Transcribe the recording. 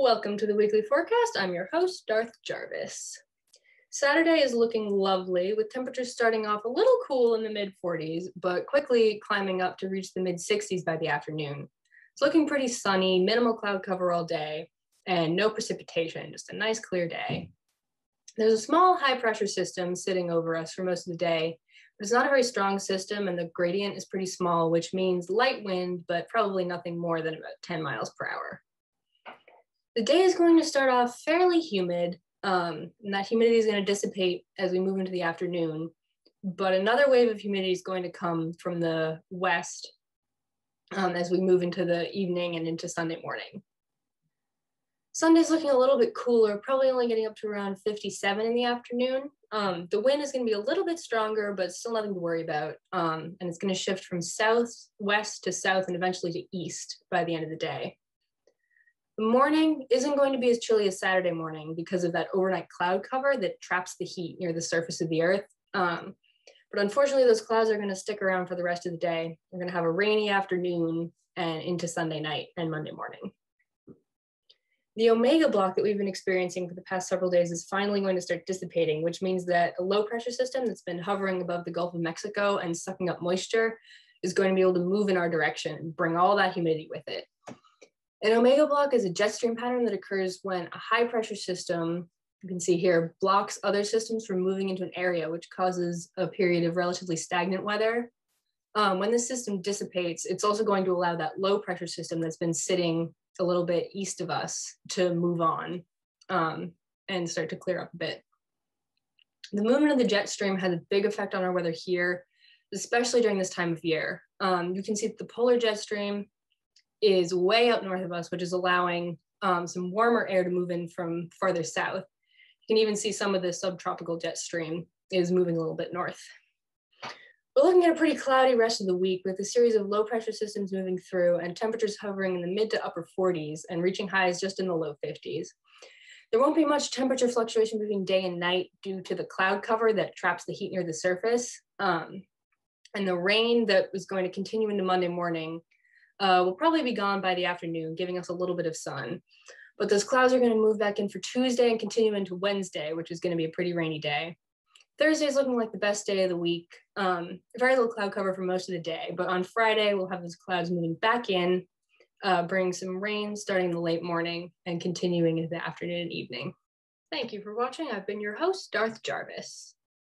Welcome to the weekly forecast. I'm your host, Darth Jarvis. Saturday is looking lovely, with temperatures starting off a little cool in the mid-40s, but quickly climbing up to reach the mid-60s by the afternoon. It's looking pretty sunny, minimal cloud cover all day, and no precipitation, just a nice clear day. There's a small high-pressure system sitting over us for most of the day, but it's not a very strong system, and the gradient is pretty small, which means light wind, but probably nothing more than about 10 miles per hour. The day is going to start off fairly humid, and that humidity is going to dissipate as we move into the afternoon, but another wave of humidity is going to come from the west as we move into the evening and into Sunday morning. Sunday's looking a little bit cooler, probably only getting up to around 57 in the afternoon. The wind is going to be a little bit stronger, but still nothing to worry about, and it's going to shift from southwest to south and eventually to east by the end of the day. The morning isn't going to be as chilly as Saturday morning because of that overnight cloud cover that traps the heat near the surface of the earth. But unfortunately, those clouds are going to stick around for the rest of the day. We're going to have a rainy afternoon and into Sunday night and Monday morning. The omega block that we've been experiencing for the past several days is finally going to start dissipating, which means that a low pressure system that's been hovering above the Gulf of Mexico and sucking up moisture is going to be able to move in our direction and bring all that humidity with it. An omega block is a jet stream pattern that occurs when a high pressure system, you can see here, blocks other systems from moving into an area, which causes a period of relatively stagnant weather. When this system dissipates, it's also going to allow that low pressure system that's been sitting a little bit east of us to move on and start to clear up a bit. The movement of the jet stream has a big effect on our weather here, especially during this time of year. You can see that the polar jet stream is way up north of us, which is allowing some warmer air to move in from farther south. You can even see some of the subtropical jet stream is moving a little bit north. We're looking at a pretty cloudy rest of the week with a series of low pressure systems moving through and temperatures hovering in the mid to upper 40s and reaching highs just in the low 50s. There won't be much temperature fluctuation between day and night due to the cloud cover that traps the heat near the surface. And the rain that was going to continue into Monday morning will probably be gone by the afternoon, giving us a little bit of sun. But those clouds are going to move back in for Tuesday and continue into Wednesday, which is going to be a pretty rainy day. Thursday is looking like the best day of the week. Very little cloud cover for most of the day, but on Friday, we'll have those clouds moving back in, bringing some rain starting in the late morning and continuing into the afternoon and evening. Thank you for watching. I've been your host, Darth Jarvis.